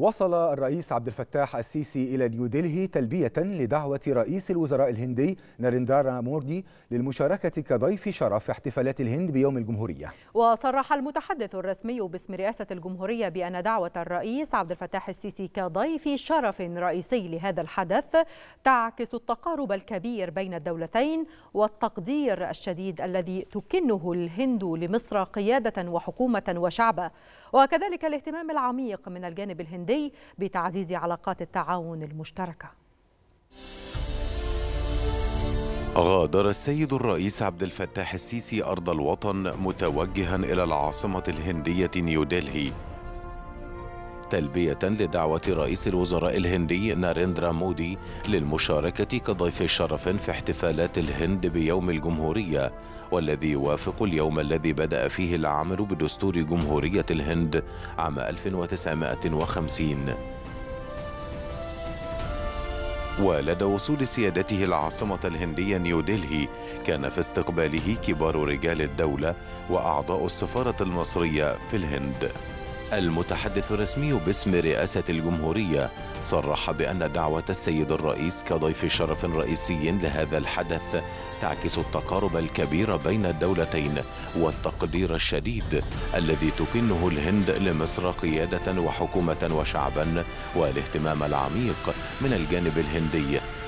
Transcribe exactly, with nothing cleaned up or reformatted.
وصل الرئيس عبد الفتاح السيسي إلى نيودلهي تلبية لدعوة رئيس الوزراء الهندي ناريندرا مودي للمشاركة كضيف شرف احتفالات الهند بيوم الجمهورية. وصرح المتحدث الرسمي باسم رئاسة الجمهورية بأن دعوة الرئيس عبد الفتاح السيسي كضيف شرف رئيسي لهذا الحدث تعكس التقارب الكبير بين الدولتين والتقدير الشديد الذي تكنه الهند لمصر قيادة وحكومة وشعبا، وكذلك الاهتمام العميق من الجانب الهندي بتعزيز علاقات التعاون المشتركة. غادر السيد الرئيس عبد الفتاح السيسي أرض الوطن متوجها إلى العاصمة الهندية نيودلهي تلبية لدعوة رئيس الوزراء الهندي ناريندرا مودي للمشاركة كضيف شرف في احتفالات الهند بيوم الجمهورية، والذي يوافق اليوم الذي بدأ فيه العمل بدستور جمهورية الهند عام ألف وتسعمائة وخمسين. ولدى وصول سيادته العاصمة الهندية نيودلهي كان في استقباله كبار رجال الدولة وأعضاء السفارة المصرية في الهند. المتحدث الرسمي باسم رئاسة الجمهورية صرح بأن دعوة السيد الرئيس كضيف شرف رئيسي لهذا الحدث تعكس التقارب الكبير بين الدولتين والتقدير الشديد الذي تكنه الهند لمصر قيادة وحكومة وشعبا، والاهتمام العميق من الجانب الهندي